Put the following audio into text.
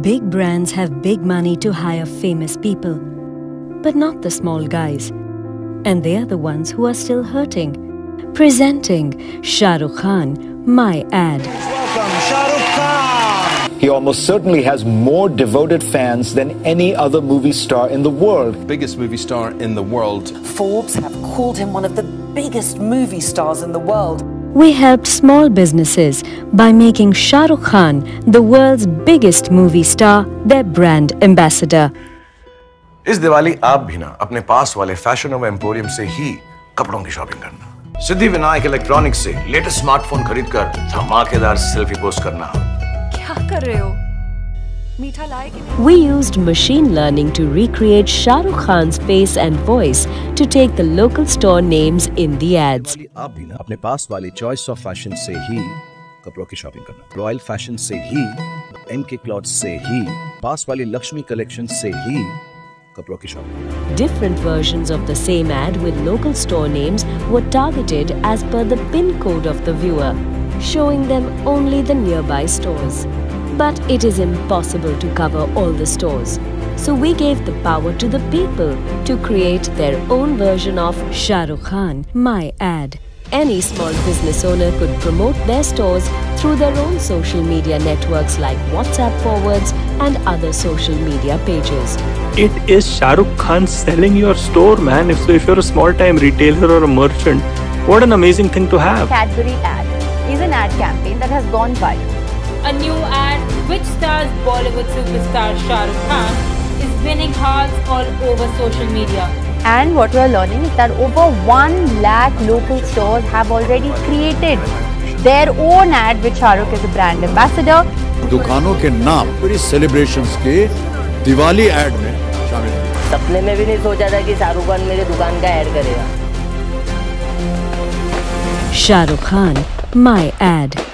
Big brands have big money to hire famous people, but not the small guys. And they are the ones who are still hurting. Presenting Shah Rukh Khan, My Ad. Welcome, Shah Rukh Khan. He almost certainly has more devoted fans than any other movie star in the world. Biggest movie star in the world. Forbes have called him one of the biggest movie stars in the world. We helped small businesses by making Shah Rukh Khan, the world's biggest movie star, their brand ambassador. इस दिवाली आप भी ना अपने पास वाले fashion और emporium से ही कपड़ों की शॉपिंग करना। सिद्धि विनायक इलेक्ट्रॉनिक्स से लेटेस्ट स्मार्टफोन खरीदकर धमाकेदार सेल्फी पोस्ट करना। क्या कर रहे हो? मीठा लाए कि नहीं? We used machine learning to recreate Shah Rukh Khan's face and voice to take the local store names in the ads. आप भी ना अपने पास वाले चॉइस ऑफ फैशन से ही कपड़ों की शॉपिंग करना। रॉयल फैशन से ही, एमके क्लॉथ से ही, पास वाली लक्ष्मी कलेक्शन से ही Different versions of the same ad with local store names were targeted as per the pin code of the viewer, showing them only the nearby stores. But it is impossible to cover all the stores. So we gave the power to the people to create their own version of Shah Rukh Khan, My Ad. Any small business owner could promote their stores through their own social media networks like WhatsApp forwards and other social media pages. It is Shah Rukh Khan selling your store, man. If you're a small-time retailer or a merchant, what an amazing thing to have. Cadbury ad is an ad campaign that has gone viral. A new ad which stars Bollywood superstar Shah Rukh Khan is winning hearts all over social media. And what we are learning is that over 1 lakh local stores have already created their own ad with Shah Rukh as a brand ambassador. दुकानों के नाम बड़ी celebrations के Diwali ad में शामिल हैं। सपने में भी नहीं सोचा था कि शाहरुख खान मेरे दुकान का ad करेगा। Shah Rukh Khan, My Ad.